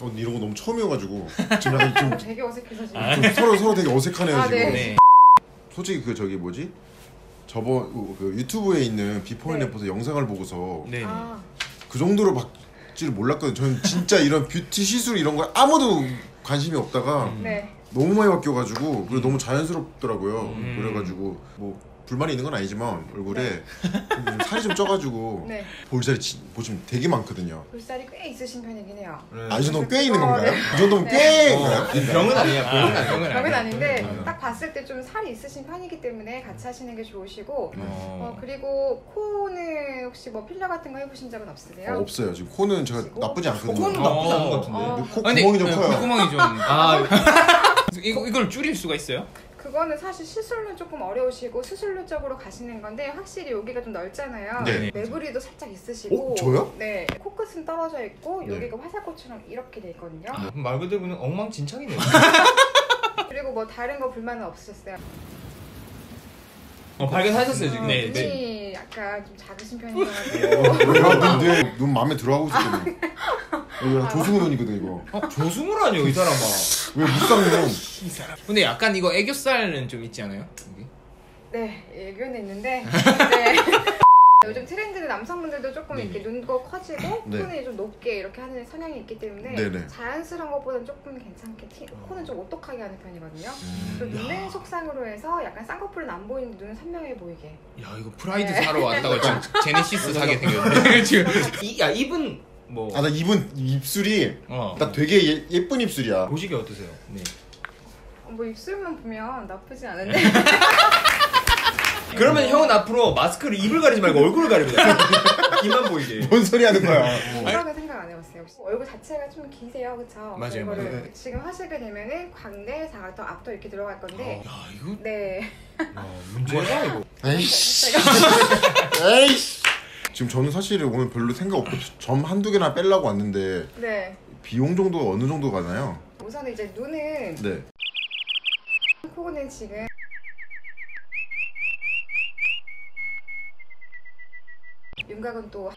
언니 이런 거 너무 처음이어가지고 지금 약간 좀 되게 어색해서 지금 좀 서로 되게 어색하네요 지금. 아, 네. 솔직히 그 저기 뭐지? 저번 그 유튜브에 있는 비포 앤 애프터 영상을 보고서 아. 그 정도로 바뀔 줄 몰랐거든요. 저는 진짜 이런 뷰티 시술 이런 걸 아무도 관심이 없다가 너무 많이 바뀌어가지고 그리고 너무 자연스럽더라고요. 그래가지고 뭐 불만이 있는 건 아니지만 얼굴에 살이 좀 쪄가지고 볼살이 보시면 되게 많거든요. 볼살이 꽤 있으신 편이긴 해요. 아, 이 정도면 꽤 있는 건가요? 이 정도면 꽤 병은 아니야. 병은 아닌데 딱 봤을 때 좀 살이 있으신 편이기 때문에 같이 하시는 게 좋으시고 그리고 코는 혹시 뭐 필러 같은 거 해보신 적은 없으세요? 없어요. 지금 코는 제가 나쁘지 않거든요. 코는 나쁘지 않은 것 같은데 코 구멍이 좀 커요. 구멍이 좀... 이걸 줄일 수가 있어요? 그거는 사실 시술로 조금 어려우시고 수술로 쪽으로 가시는 건데 확실히 여기가 좀 넓잖아요. 매부리도 살짝 있으시고. 어? 저요? 네. 코끝은 떨어져 있고 여기가 화살꽃처럼 이렇게 돼 있거든요. 아, 말 그대로 그냥 엉망진창이네요. 그리고 뭐 다른 거 불만은 없으셨어요? 발견하셨어요 지금? 네. 눈이 약간 좀 작으신 편이어서. 눈 마음에 들어가고 싶거든요. 조승우 눈이거든 이거. 어? 조승우라니요 이 사람아. 왜 묵상해요? 이 사람. 근데 약간 이거 애교살은 좀 있지 않아요? 여기? 네, 애교는 있는데. 네. 요즘 트렌드는 남성분들도 조금 이렇게 눈도 커지고 코는 좀 높게 이렇게 하는 성향이 있기 때문에 자연스러운 것보다는 조금 괜찮게 코는 좀 오똑하게 하는 편이거든요. 그리고 눈의 속상으로 해서 약간 쌍꺼풀은 안 보이는데 눈은 선명해 보이게. 야 이거 프라이드 사러 왔다가 지금 제네시스 사게 생겼네. 지금. 야 입은 뭐. 아, 나 입술이 나 되게 예쁜 입술이야. 보시기 어떠세요? 네. 뭐 입술만 보면 나쁘지 않은데. 그러면 형은 앞으로 마스크를 입을 가리지 말고 얼굴을 가립니다. 입만 보이게. 뭔 소리 하는 거야? 그런 거 생각 안 해봤어요. 혹시 얼굴 자체가 좀 기세요, 그쵸? 맞아요. 맞아요. 지금 하시게 되면은 광대, 사각, 앞도 이렇게 들어갈 건데. 야 이거. 네. 문제야 이거. 에이씨. 에이씨. 지금 저는 사실 오늘 별로 생각 없고 점 한두 개나 빼려고 왔는데 비용 정도가 어느 정도 가나요? 우선은 이제 눈은 코는 지금 윤곽은 또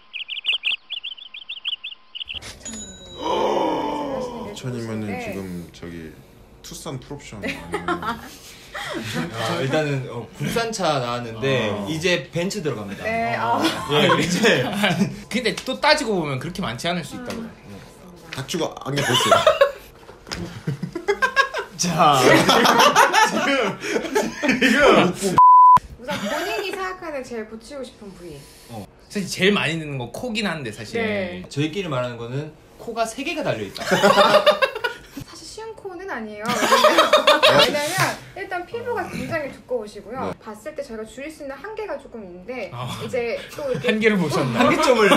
2,000이면은 지금 저기 투싼 풀옵션 아니면 아, 일단은 국산차 나왔는데 이제 벤츠 들어갑니다. 네. 이제 근데 또 따지고 보면 그렇게 많지 않을 수 있다고. 닥치고 안경 벗어요. 자 지금 우선 본인이 생각하는 제일 고치고 싶은 부위. 사실 제일 많이 드는 거 코긴 한데 사실 저희끼리 말하는 거는 코가 3개가 달려 있다. 사실 쉬운 코는 아니에요. 왜냐면 일단 피부가 굉장히 두꺼우시고요. 봤을 때 저희가 줄일 수 있는 한계가 조금 있는데 이제 또 이렇게 한계를 보셨나? 한계점을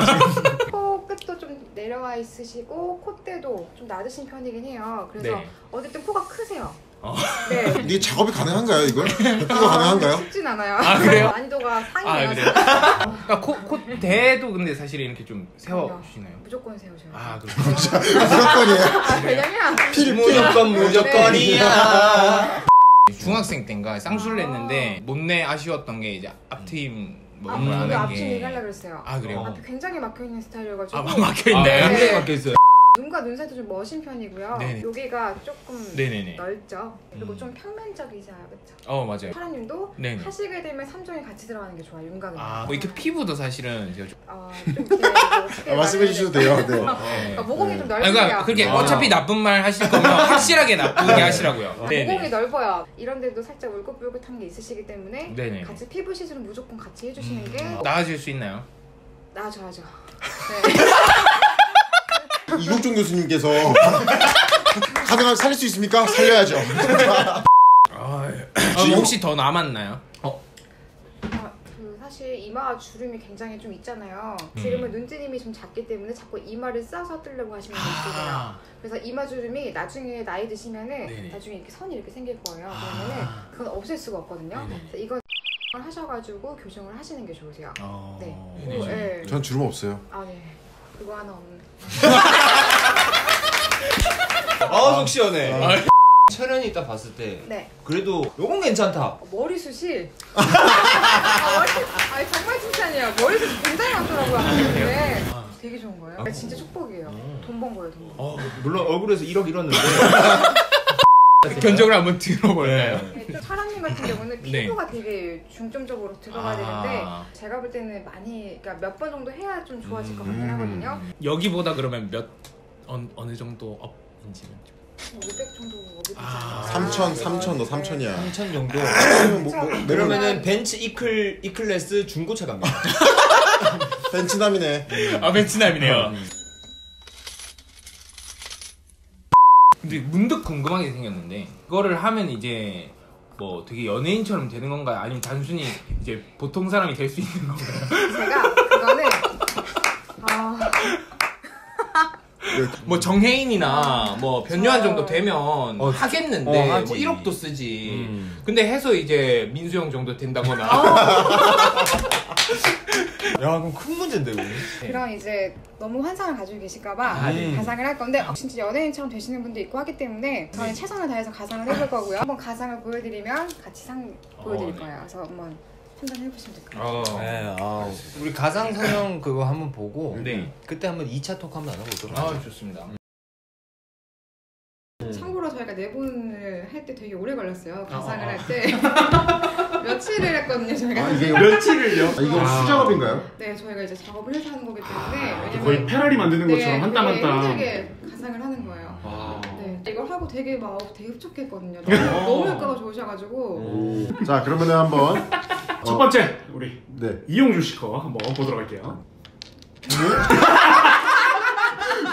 코 끝도 좀 내려와 있으시고 콧대도 좀 낮으신 편이긴 해요. 그래서 어쨌든 코가 크세요. 이게 작업이 가능한가요 이걸? 복구가 가능한가요? 쉽진 않아요. 아 그래요? 난이도가 상이에요. 아, 그래요? 그러니까 콧대도 근데 사실 이렇게 좀 세워주시나요? 무조건 세우셔요. 아 그렇군요. 무조건이에요. 아, 왜냐면 무조건이야. 중학생 때인가 쌍수를 했는데 못내 아쉬웠던 게 이제 앞트임 뭐 하는 앞트임 얘기하려고 그랬어요. 아 그래요? 앞이 굉장히 막혀있는 스타일이어가지고. 아 막혀있네. 굉장히 막혀있어요. 눈과 눈 사이도 좀 머신 편이고요. 여기가 조금 넓죠. 그리고 좀 평면적이지 않아요, 그쵸? 맞아요. 파라님도 하시게 되면 3종이 같이 들어가는 게 좋아요, 윤곽은. 아, 뭐 이렇게 피부도 사실은 제가 좀... 말씀해 주셔도 돼요. 모공이 좀 넓어요. 그러니까 그렇게 어차피 나쁜 말 하실 거면 확실하게 나쁘게 하시라고요. 모공이 넓어요. 이런 데도 살짝 울긋불긋한 게 있으시기 때문에 같이 피부 시술은 무조건 같이 해주시는 게... 나아질 수 있나요? 나아져야죠. 이국종 교수님께서 가능하면 살릴 수 있습니까? 살려야죠. 혹시 더 남았나요? 사실 이마 주름이 굉장히 좀 있잖아요. 지금은 눈주름이 좀 작기 때문에 자꾸 이마를 싸서 뜨려고 하시는 게 있어요. 그래서 이마 주름이 나중에 나이 드시면은 나중에 이렇게 선이 이렇게 생길 거예요. 그러면은 그건 없앨 수가 없거든요. 그래서 이건 하셔가지고 교정을 하시는 게 좋으세요. 전 주름 없어요. 아 네. 그거 하나 없는. 아우 속 시원해. 철현이 딱 봤을 때 그래도 요건 괜찮다. 머리숱이 정말 칭찬이야. 머리숱이 굉장히 많더라고요. 되게 좋은 거예요? 아, 진짜 축복이에요. 돈 번 거예요, 돈. 물론 얼굴에서 1억 잃었는데 견적을 한번 들어볼래요? 네. 사람님 같은 경우는 피부가 네. 되게 중점적으로 들어가야 되는데 제가 볼 때는 많이, 그러니까 몇 번 정도 해야 좀 좋아질 것 같긴 하거든요. 여기보다 그러면 몇 어느 정도 업인지는 좀 500 정도 500이지 않을까? 3,000 너 3,000이야. 3,000 정도. 그러면은 벤츠 E클래스 중고차 갑니다. 벤츠남이네. 아 벤츠남이네요. 근데 문득 궁금한 게 생겼는데 그거를 하면 이제 뭐 되게 연예인처럼 되는 건가요? 아니면 단순히 이제 보통 사람이 될 수 있는 건가요? 제가 그거는 뭐 정혜인이나 뭐 변요한 정도 되면 하겠는데 뭐 1억도 쓰지. 근데 해서 이제 민수 형 정도 된다거나 야 그럼 큰 문제인데 이거. 그럼 이제 너무 환상을 가지고 계실까봐 가상을 할 건데 진짜 연예인처럼 되시는 분도 있고 하기 때문에 저는 최선을 다해서 가상을 해볼 거고요. 한번 가상을 보여드리면 같이 상 보여드릴 거예요. 그래서 한번 판단해보시면 될 것 같아요. 네, 우리 가상 성형 그거 한번 보고 네. 그때 한번 2차 톡 한번 나눠보도록 하죠. 좋습니다. 참고로 저희가 4번을 할 때 되게 오래 걸렸어요. 가상을 할 때 며칠을 했거든요 저희가. 이게 며칠을요? 이거 수작업인가요? 네, 저희가 이제 작업을 해서 하는 거기 때문에 거의 페라리 만드는 것처럼 한 땀 한 땀 힘들게 가상을 하는 거예요. 이걸 하고 되게 막 되게 흡족했거든요. 너무 효과가 좋으셔가지고. 자, 그러면은 한번 첫 번째 우리 이용주 씨 거 한번 보도록 할게요.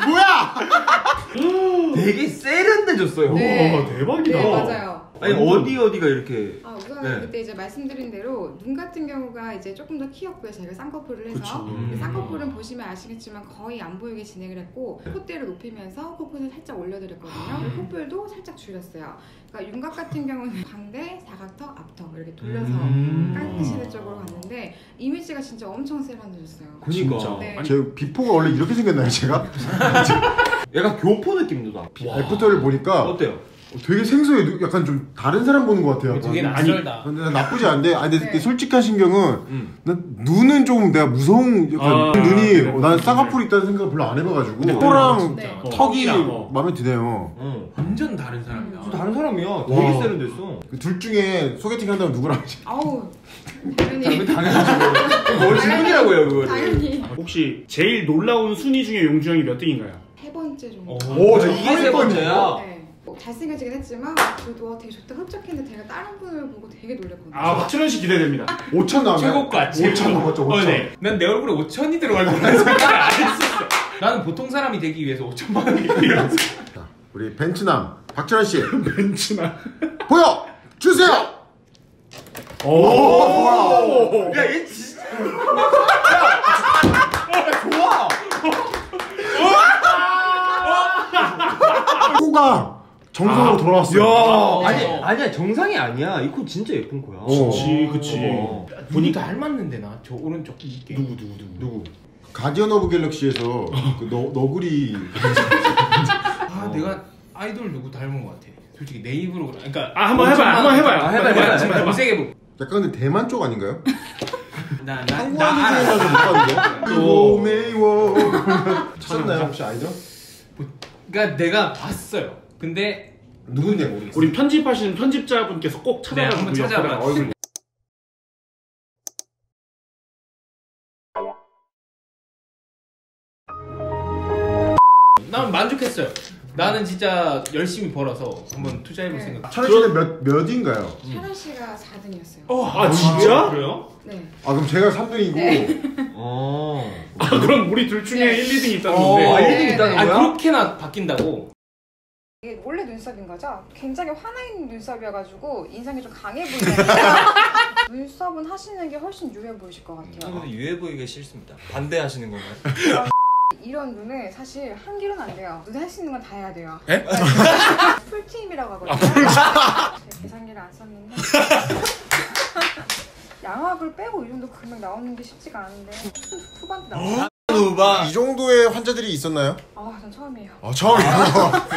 뭐야? 되게 세련돼졌어요. 네. 대박이다. 네, 맞아요. 아니 어디가 이렇게? 우선 그때 이제 말씀드린 대로 눈 같은 경우가 이제 조금 더 키웠고요. 제가 쌍꺼풀을 해서 쌍꺼풀은 보시면 아시겠지만 거의 안 보이게 진행을 했고 콧대를 높이면서 코끝을 살짝 올려드렸거든요. 콧볼도 살짝 줄였어요. 그러니까 윤곽 같은 경우는 광대, 사각턱, 앞턱 이렇게 돌려서 깎으시는 쪽으로 갔는데 이미지가 진짜 엄청 세련돼졌어요. 그러니까 네. 제 비포가 원래 이렇게 생겼나요 제가? 약간 교포 느낌도 나. 애프터를 보니까 어때요? 되게 생소해. 약간 좀 다른 사람 보는 것 같아요. 되게 낯설다. 나쁘지 않은데 근데 솔직한 신경은 난 눈은 좀 내가 무서운 약간 눈이 난 쌍꺼풀이 있다는 생각을 별로 안 해봐가지고 코랑 턱이 마음에 드네요. 완전 다른 사람이야. 다른 사람이야. 되게 세련됐어. 둘 중에 소개팅 한다면 누구랑 하지? 아우 당연히 당연하죠. 뭘 질문이라고요 그거를. 당연히. 혹시 제일 놀라운 순위 중에 용주 형이 몇 등인가요? 3번째 정도. 오 이게 3번째야? 잘생겨지긴 했지만 저도 되게 좋다 흡족했는데 제가 다른 분을 보고 되게 놀랐거든요. 박준현 씨 기대됩니다. 5천 나오면 최고가 5천 넘었죠. 5천. 난 내 얼굴에 5천이 들어갈 거라는 생각을 안 했었어. 나는 보통 사람이 되기 위해서 5천만 원이 필요하지. 우리 벤츠남 박준현 씨 벤츠남 보여 주세요. 오 야 얘 진짜 야 좋아. 코가 정상으로 돌아왔어. 아니야 정상이 아니야. 이 코 진짜 예쁜 거야. 그치. 눈이 닮았는데 나 저 오른쪽 이게. 누구? 가디언 오브 갤럭시에서 그 너구리. 내가 아이돌 누구 닮은 거 같아. 솔직히 내 입으로 그러니까. 한번 해봐요. 검색해보. 약간 근데 대만 쪽 아닌가요? 한국에서 못 봤는데. 오메이워. 찾았나요 혹시 아이돌? 그러니까 내가 봤어요. 근데 누군지 모르겠어. 우리 편집하시는 편집자분께서 꼭 찾아가서 찾아봐. 난 만족했어요. 나는 진짜 열심히 벌어서 한번 투자해볼 생각. 차라 씨는 몇인가요? 차라 씨가 4등이었어요. 진짜? 그래요? 네. 그럼 제가 3등이고. 네. 그럼 우리 둘 중에 1, 2등이 있다는 건데. 1등이 있다는 거야? 그렇게나 바뀐다고? 이게 원래 눈썹인 거죠? 굉장히 화나있는 눈썹이어가지고 인상이 좀 강해 보이잖아요. 눈썹은 하시는 게 훨씬 유해 보이실 것 같아요. 근데 유해 보이기가 싫습니다. 반대하시는 건가요? 이런 눈은 사실 한 길은 안 돼요. 눈에 할 수 있는 건 다 해야 돼요. 에? 풀팀이라고 하거든요. 제 계산기를 안 썼는데 양압을 빼고 이 정도 금액 나오는 게 쉽지가 않은데 후반대 나오죠. 이 정도의 환자들이 있었나요? 전 처음이에요. 처음이요?